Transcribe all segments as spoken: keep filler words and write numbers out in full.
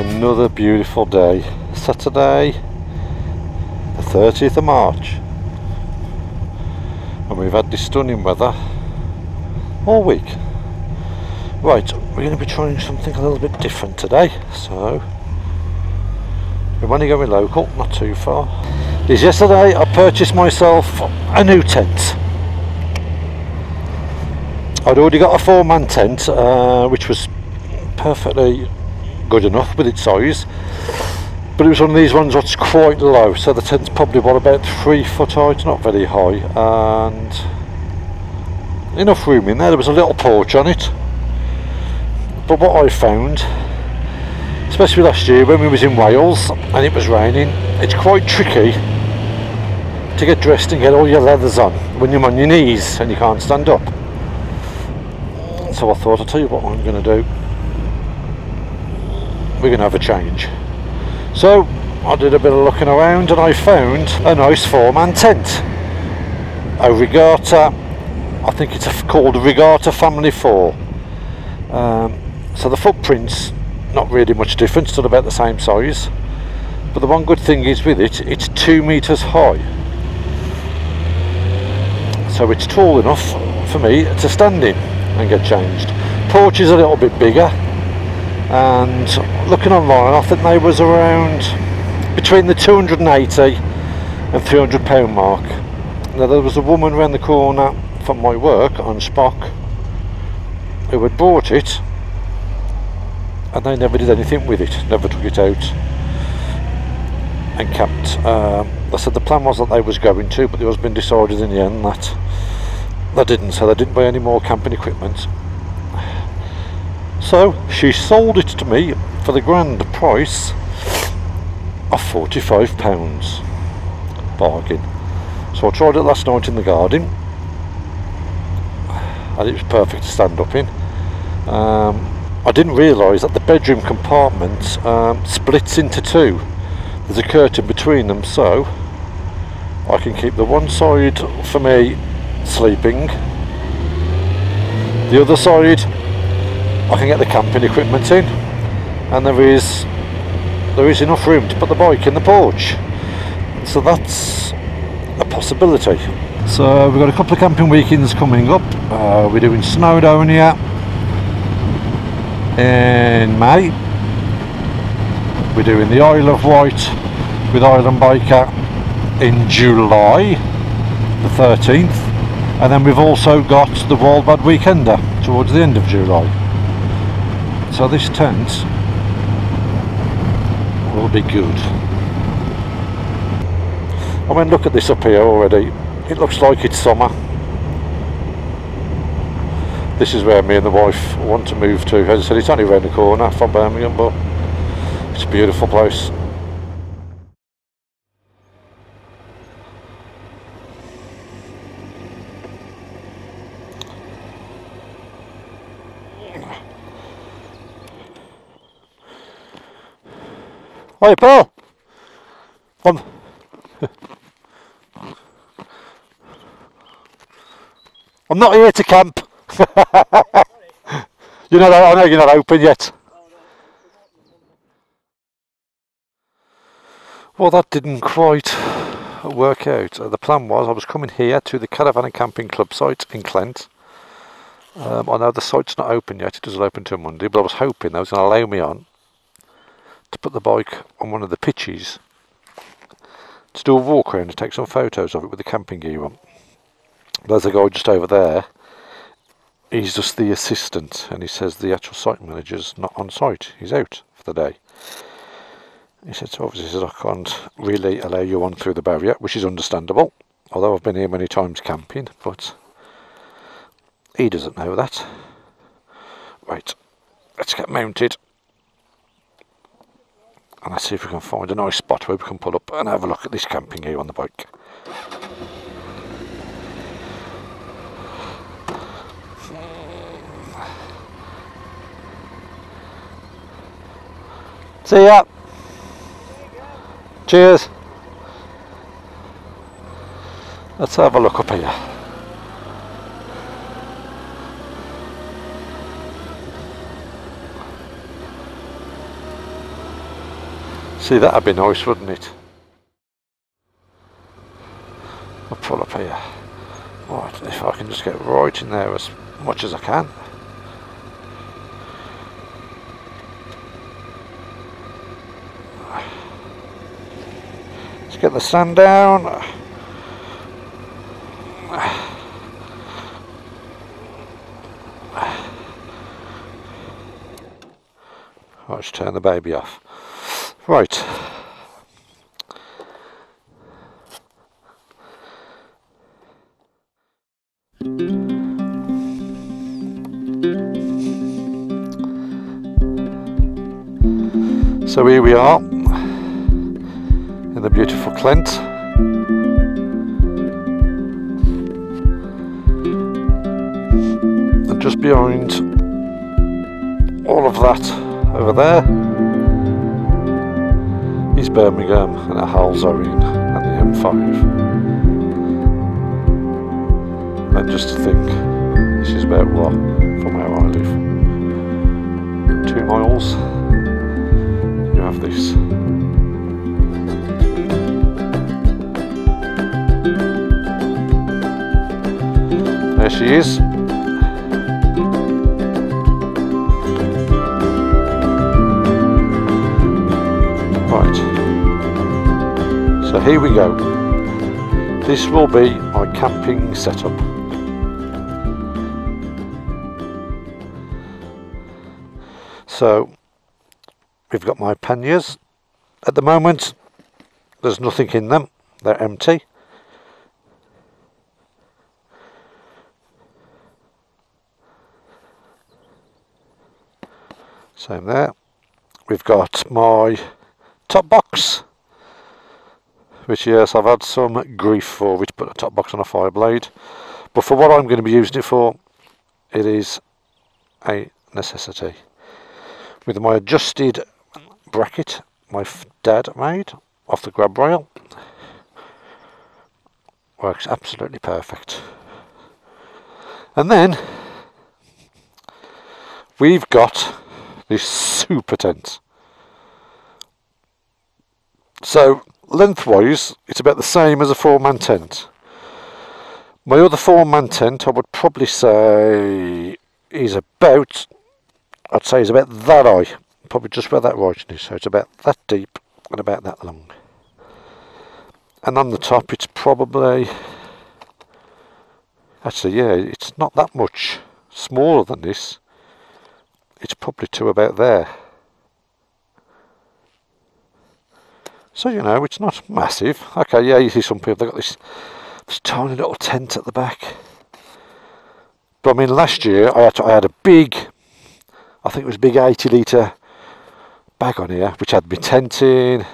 Another beautiful day, Saturday the thirtieth of March, and we've had this stunning weather all week. Right, we're going to be trying something a little bit different today, so we're only going local, not too far. Is yesterday I purchased myself a new tent. I'd already got a four-man tent uh, which was perfectly good enough with its size, but it was one of these ones that's quite low, so the tent's probably what, about three foot high. It's not very high, and enough room in there. There was a little porch on it, but what I found, especially last year when we was in Wales and it was raining, it's quite tricky to get dressed and get all your leathers on when you're on your knees and you can't stand up. So I thought, I'll tell you what I'm going to do, we're going to have a change. So I did a bit of looking around and I found a nice four-man tent, a Regatta, I think it's called Regatta Family Four. Um, so the footprint's not really much difference, still about the same size, but the one good thing is with it, it's two meters high, so it's tall enough for me to stand in and get changed. Porch is a little bit bigger, and looking online I think they was around between the two hundred and eighty and three hundred pound mark. Now there was a woman around the corner from my work on Spock who had bought it, and they never did anything with it, never took it out and kept. um, I said the plan was that they was going to, but it was been decided in the end that they didn't, so they didn't buy any more camping equipment. So she sold it to me for the grand price of forty-five pounds. Bargain. So I tried it last night in the garden, and it was perfect to stand up in. um, I didn't realise that the bedroom compartment um, splits into two. There's a curtain between them, so I can keep the one side for me sleeping, the other side I can get the camping equipment in, and there is there is enough room to put the bike in the porch, so that's a possibility. So we've got a couple of camping weekends coming up. Uh, we're doing Snowdonia here in May, we're doing the Isle of Wight with Island Biker in July the thirteenth, and then we've also got the Walbad Weekender towards the end of July. So this tent will be good. I mean, look at this up here already, it looks like it's summer. This is where me and the wife want to move to. As I said, it's only around the corner from Birmingham, but it's a beautiful place. Hey pal! Um. I'm not here to camp. You know, I know you're not open yet. Well, that didn't quite work out. The plan was I was coming here to the Caravan and Camping Club site in Clent. Um, I know the site's not open yet, it doesn't open till Monday, but I was hoping they was going to allow me on to put the bike on one of the pitches to do a walk around and take some photos of it with the camping gear on. There's a guy just over there, he's just the assistant, and he says the actual site manager's not on site, he's out for the day. He said, so obviously he said, I can't really allow you on through the barrier, which is understandable, although I've been here many times camping, but he doesn't know that. Right, let's get mounted and let's see if we can find a nice spot where we can pull up and have a look at this camping gear on the bike. See ya! Cheers! Let's have a look up here. See, that'd be nice, wouldn't it? I'll pull up here. Right, if I can just get right in there as much as I can. Let's get the sand down. Right, just turn the baby off. Right. So here we are in the beautiful Clent. And just behind all of that over there is Birmingham and the Halls Orient and the M five. And just to think, this is about what, from where I live, two miles. Have this. There she is. Right. So here we go. This will be my camping setup. So we've got my panniers. At the moment there's nothing in them, they're empty. Same there. We've got my top box, which yes, I've had some grief for, which put a top box on a Fireblade, but for what I'm going to be using it for, it is a necessity. With my adjusted bracket my dad made off the grab rail, works absolutely perfect. And then we've got this super tent. So lengthwise it's about the same as a four-man tent. My other four-man tent I would probably say is about, I'd say it's about that high, probably just where that writing is, so it's about that deep and about that long. And on the top it's probably, actually yeah, it's not that much smaller than this, it's probably to about there. So you know, it's not massive. Okay, yeah, you see some people, they've got this, this tiny little tent at the back. But I mean, last year I had, to, I had a big, I think it was a big eighty litre bag on here, which had my tent in, it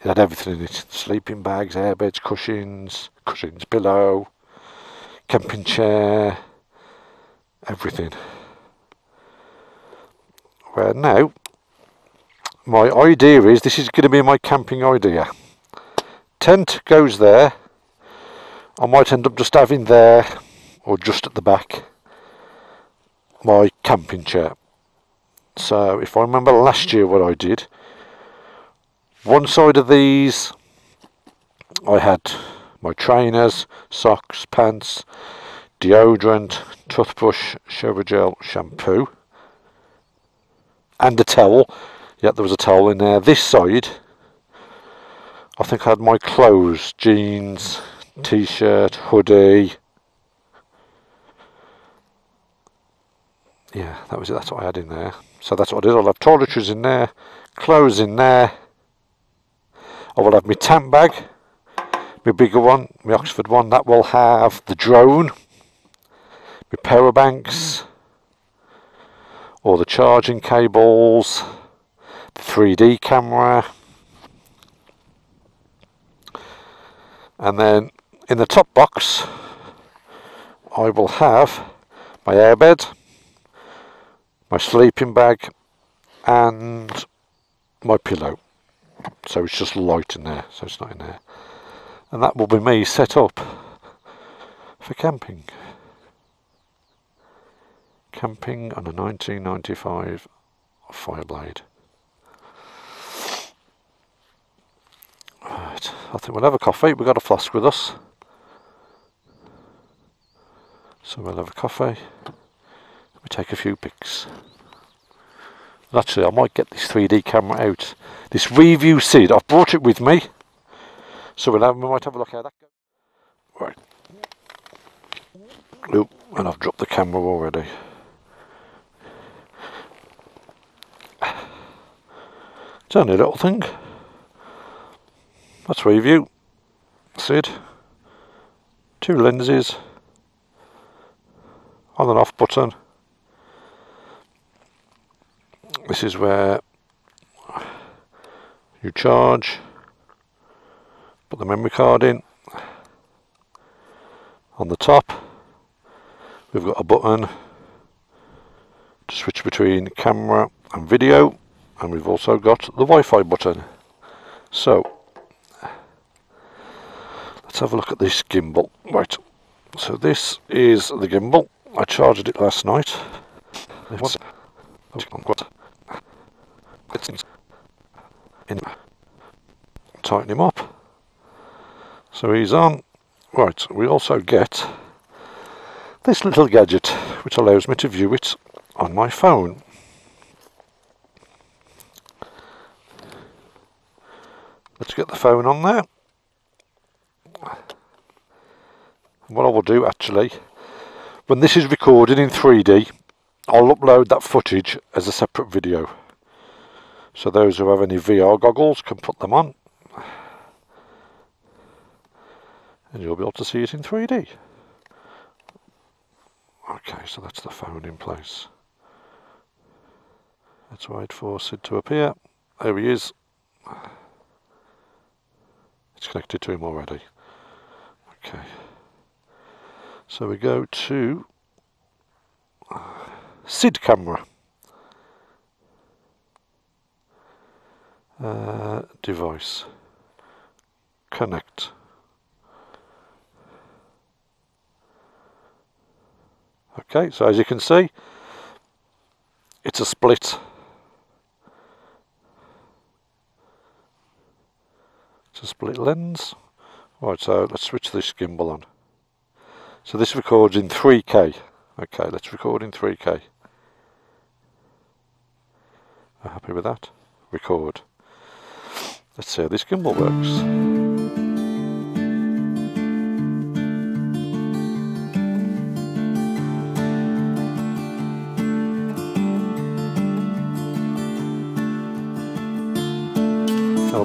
had everything in it, sleeping bags, airbeds, cushions, cushions, pillow, camping chair, everything. Well now, my idea is, this is going to be my camping idea. Tent goes there, I might end up just having there, or just at the back, my camping chair. So if I remember last year what I did, one side of these I had my trainers, socks, pants, deodorant, toothbrush, shower gel, shampoo and a towel. Yeah, there was a towel in there. This side I think I had my clothes, jeans, t-shirt, hoodie. Yeah, that was it, that's what I had in there. So that's what I did. I'll have toiletries in there, clothes in there. I will have my tent bag, my bigger one, my Oxford one. That will have the drone, my power banks, all the charging cables, the three D camera. And then in the top box, I will have my airbed, my sleeping bag and my pillow. So it's just light in there, so it's not in there. And that will be me set up for camping. Camping on a nineteen ninety-five Fireblade. I think we'll have a coffee. We've got a flask with us, so we'll have a coffee. We take a few pics. And actually, I might get this three D camera out. This review S I D, I've brought it with me, so we'll have, we might have a look at that. Right. Oop, and I've dropped the camera already. It's only a little thing. That's review S I D. Two lenses. On and off button. This is where you charge, put the memory card in. On the top we've got a button to switch between camera and video, and we've also got the Wi-Fi button. So let's have a look at this gimbal. Right, so this is the gimbal. I charged it last night. It's in. Tighten him up. So he's on. Right, we also get this little gadget which allows me to view it on my phone. Let's get the phone on there. And what I will do actually, when this is recorded in three D, I'll upload that footage as a separate video. So those who have any V R goggles can put them on. And you'll be able to see it in three D. Okay, so that's the phone in place. Let's wait for S I D to appear. There he is. It's connected to him already. Okay. So we go to S I D camera. Uh, device. Connect. Okay, so as you can see, it's a split. It's a split lens. Right, so let's switch this gimbal on. So this records in three K. Okay, let's record in three K. I'm happy with that. Record. Let's see how this gimbal works.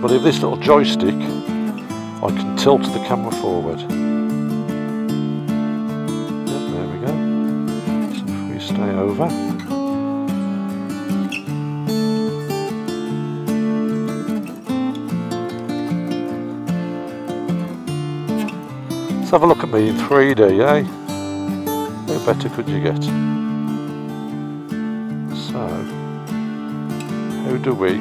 But with this little joystick, I can tilt the camera forward. Yep, there we go. So if we stay over. Let's have a look at me in three D, eh? How better could you get? So, how do we...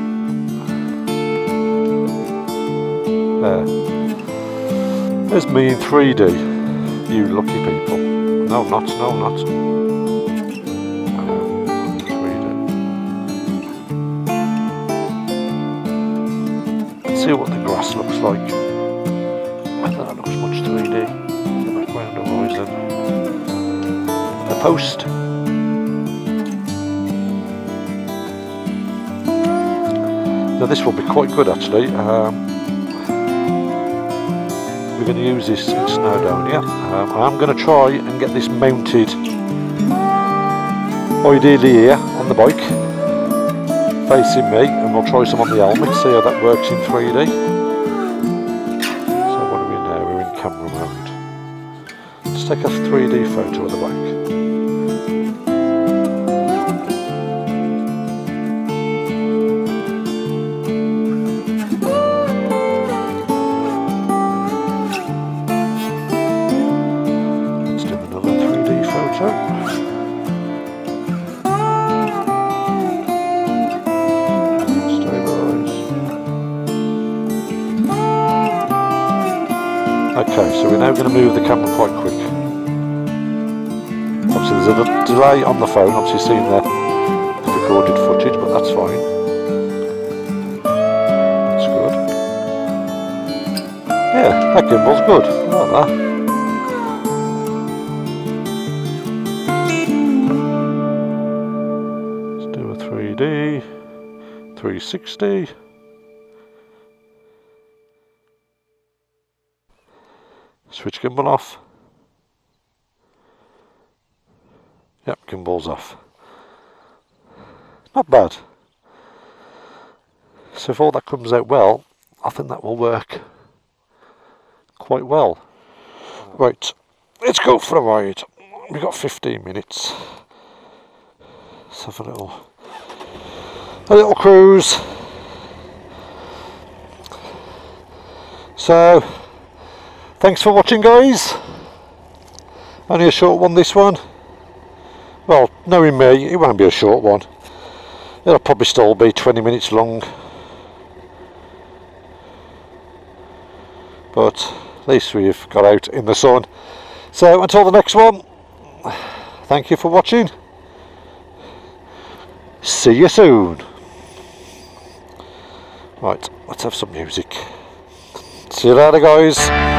There. There's me in three D, you lucky people. No, not, no, not. Um, three D. Let's see what the grass looks like. I think that looks much three D. The background horizon. The post. Now this will be quite good actually. Um, We're going to use this in Snowdonia. Um, I'm going to try and get this mounted ideally here on the bike, facing me, and we'll try some on the helmet, see how that works in three D. So what are we now? We're in camera mode. Let's take a three D photo of the going to move the camera quite quick. Obviously there's a delay on the phone, obviously seeing the recorded footage, but that's fine. That's good. That gimbal's good, I like that. Let's do a three D, three sixty. Switch gimbal off. Yep, gimbal's off. Not bad. So if all that comes out well, I think that will work quite well. Right, let's go for a ride. We've got fifteen minutes. Let's have a little, a little cruise. So, thanks for watching, guys. Only a short one, this one. Well, knowing me, it won't be a short one. It'll probably still be twenty minutes long. But at least we've got out in the sun. So until the next one, thank you for watching. See you soon. Right, let's have some music. See you later, guys.